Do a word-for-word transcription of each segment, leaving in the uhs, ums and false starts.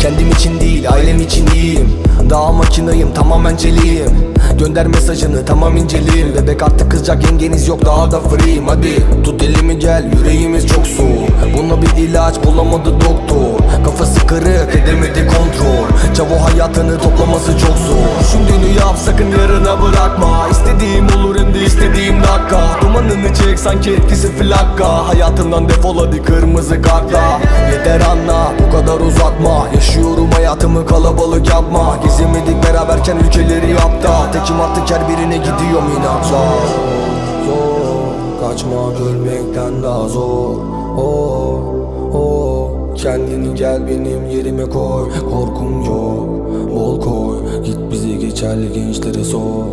Kendim için değil, ailem için iyiyim. Daha makinayım, tamamen celiyim. Gönder mesajını, tamam inceliyim. Bebek artık kızacak, yengeniz yok, daha da free'yim. Hadi tut elimi gel, yüreğimiz çok soğuk. Buna bir ilaç bulamadı doktor. Kafası kırık, edemedi kontrol. Çavo hayatını toplaması çok zor. Şimdini yap, sakın yarına bırakma. İstediğim olur hem de istediğim dakika. Dumanını çek, sanki etkisi flakka. Hayatından defol hadi kırmızı kartla. Yeter anla, bu kadar uzatma. Yaşıyorum hayatımı, kalabalık yapma. Gezemedik beraberken ülkeleri yapta. Tekim artık her birine gidiyorum inatla. Zor, kaçma görmekten daha zor. Oh, oh, kendini gel benim yerime koy. Korkum yok, bol koy. Git bizi geçerli gençlere sor.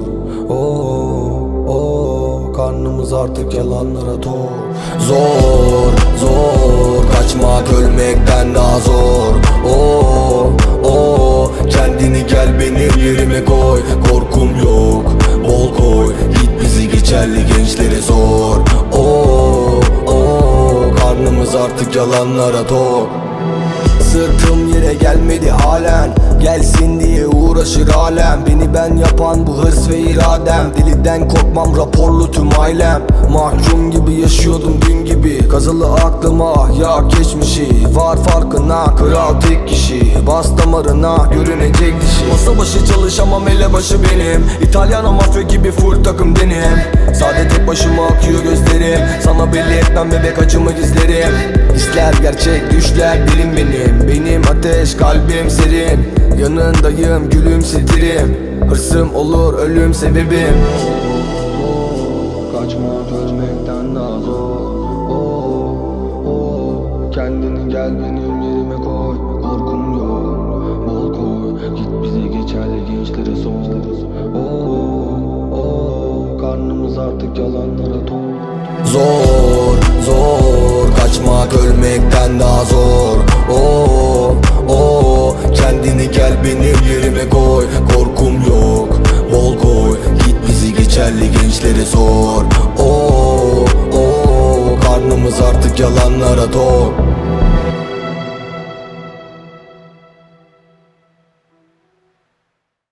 Oh, oh, karnımız artık yalanlara tor. Zor, zor, kaçmak ölmekten daha zor. Oh, oh, kendini gel benim yerime koy. Korkum yok, bol koy. Git bizi geçerli gençlere sor. Oh, oh, karnımız artık yalanlara tor. Sırtım yere gelmedi halen. Gelsin diye uğraşır alem. Beni ben yapan bu hırs ve iradem. Diliden korkmam, raporlu tüm ailem. Mahkum gibi yaşıyordum dün gibi. Kazılı aklıma ya geçmişi. Var farkına kral tek kişi. Bas damarına görünecek dişi. Masa başı çalışamam, ele başı benim. İtalyan mafya gibi full takım denim. Sade tek başıma akıyor gözlerim. Sana belli etmem bebek acımı gizlerim. İster gerçek düşler dilim benim. Benim ateş kalbim serin. Yanındayım gülümsetirim. Hırsım olur ölüm sebebim. Kaçma ölmekten daha zor. Oh, oh, kendini gel benim yerime koy. Korkum yok, bol koy. Git bizi geçerli gençlere sor. Oh, oh, karnımız artık yalanlara tok. Zor, zor, kaçmak ölmekten daha zor. Oh, oh, kendini gel benim yerime koy. Korkum yok, bol koy. Git bizi geçerli gençlere sor. Oh, oh, karnımız artık yalanlara tok.